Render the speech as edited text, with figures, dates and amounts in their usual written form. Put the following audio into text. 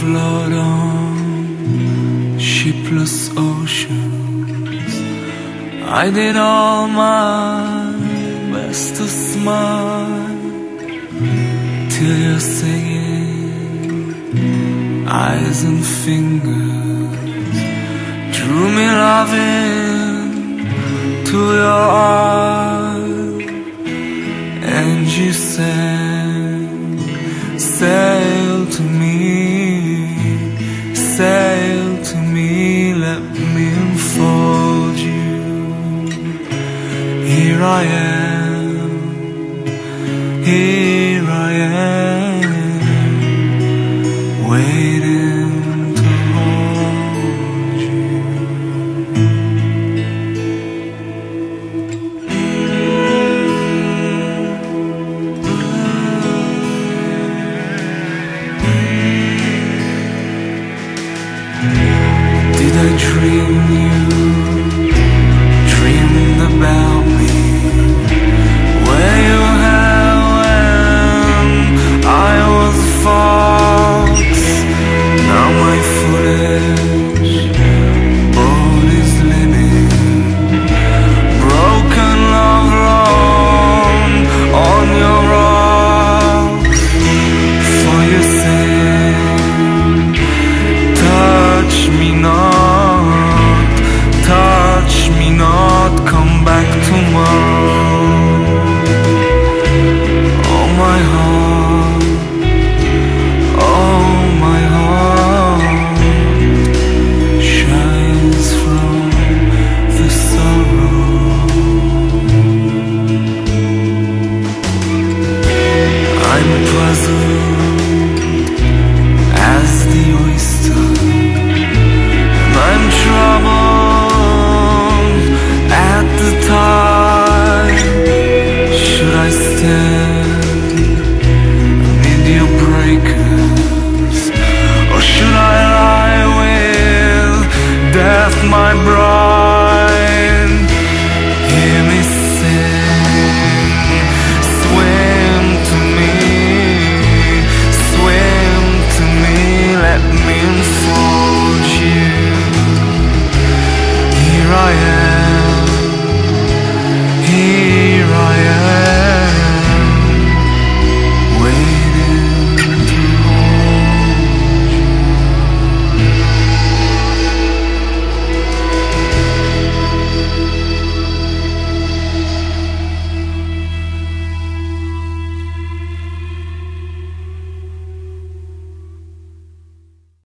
float on shipless oceans. I did all my best to smile till you're singing, eyes and fingers drew me loving to your heart, and you said, sail to me, sail to me, let me unfold you. Here I am, here I am, waiting to hold you. Did I dream you?